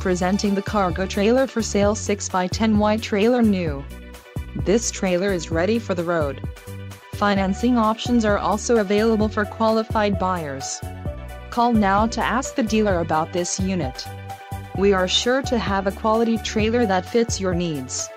Presenting the cargo trailer for sale 6x10 wide trailer new. This trailer is ready for the road. Financing options are also available for qualified buyers. Call now to ask the dealer about this unit. We are sure to have a quality trailer that fits your needs.